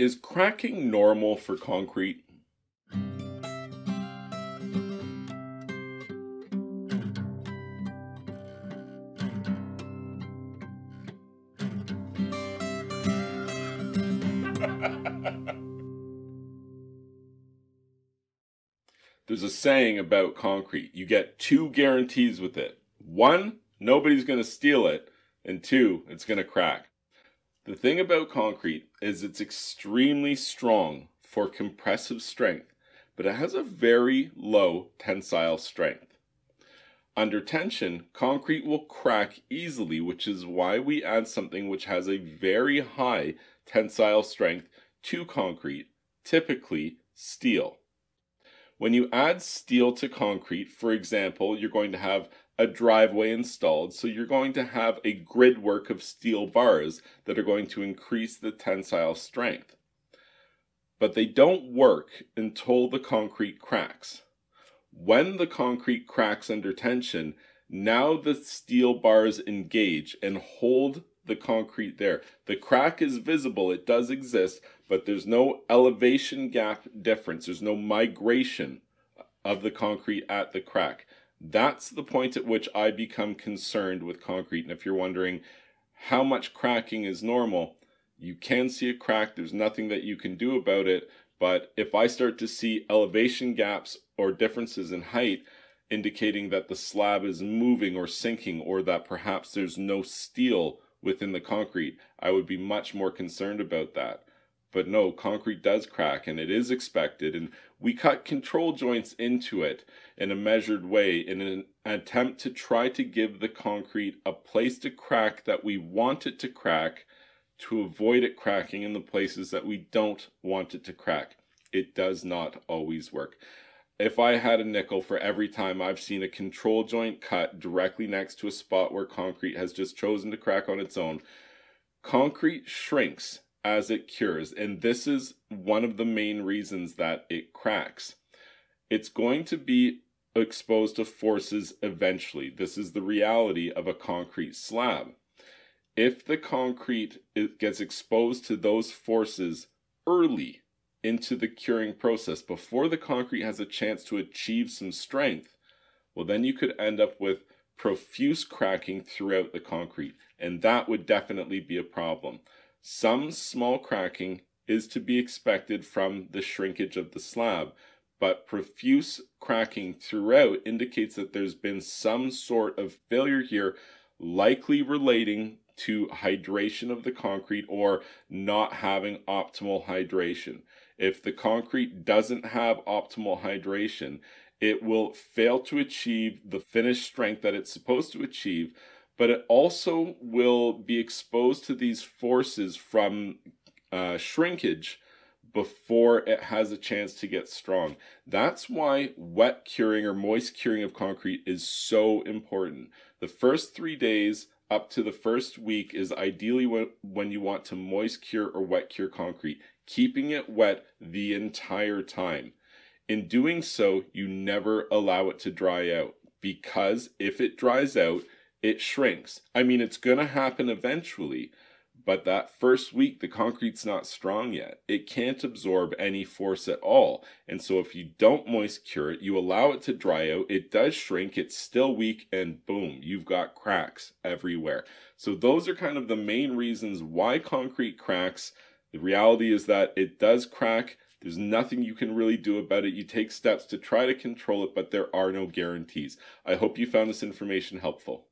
Is cracking normal for concrete? There's a saying about concrete. You get two guarantees with it. One, nobody's going to steal it. And two, it's going to crack. The thing about concrete is it's extremely strong for compressive strength, but it has a very low tensile strength. Under tension, concrete will crack easily, which is why we add something which has a very high tensile strength to concrete, typically steel. When you add steel to concrete, for example, you're going to have a driveway installed, so you're going to have a grid work of steel bars that are going to increase the tensile strength. But they don't work until the concrete cracks. When the concrete cracks under tension, now the steel bars engage and hold the concrete there. The crack is visible, it does exist, but there's no elevation gap difference, there's no migration of the concrete at the crack. That's the point at which I become concerned with concrete. And if you're wondering how much cracking is normal, you can see a crack. There's nothing that you can do about it. But if I start to see elevation gaps or differences in height indicating that the slab is moving or sinking, or that perhaps there's no steel within the concrete, I would be much more concerned about that. But no, concrete does crack, and it is expected, and we cut control joints into it in a measured way in an attempt to try to give the concrete a place to crack that we want it to crack, to avoid it cracking in the places that we don't want it to crack. It does not always work. If I had a nickel for every time I've seen a control joint cut directly next to a spot where concrete has just chosen to crack on its own, concrete shrinks as it cures, and this is one of the main reasons that it cracks. It's going to be exposed to forces eventually. This is the reality of a concrete slab. If the concrete gets exposed to those forces early into the curing process, before the concrete has a chance to achieve some strength, well, then you could end up with profuse cracking throughout the concrete, and that would definitely be a problem. Some small cracking is to be expected from the shrinkage of the slab, but profuse cracking throughout indicates that there's been some sort of failure here, likely relating to hydration of the concrete or not having optimal hydration. If the concrete doesn't have optimal hydration, it will fail to achieve the finished strength that it's supposed to achieve, but it also will be exposed to these forces from shrinkage before it has a chance to get strong. That's why wet curing or moist curing of concrete is so important. The first 3 days up to the first week is ideally when you want to moist cure or wet cure concrete, keeping it wet the entire time. In doing so, you never allow it to dry out, because if it dries out, it shrinks. I mean, it's going to happen eventually, but that first week, the concrete's not strong yet. It can't absorb any force at all. And so if you don't moist cure it, you allow it to dry out, it does shrink, it's still weak, and boom, you've got cracks everywhere. So those are kind of the main reasons why concrete cracks. The reality is that it does crack. There's nothing you can really do about it. You take steps to try to control it, but there are no guarantees. I hope you found this information helpful.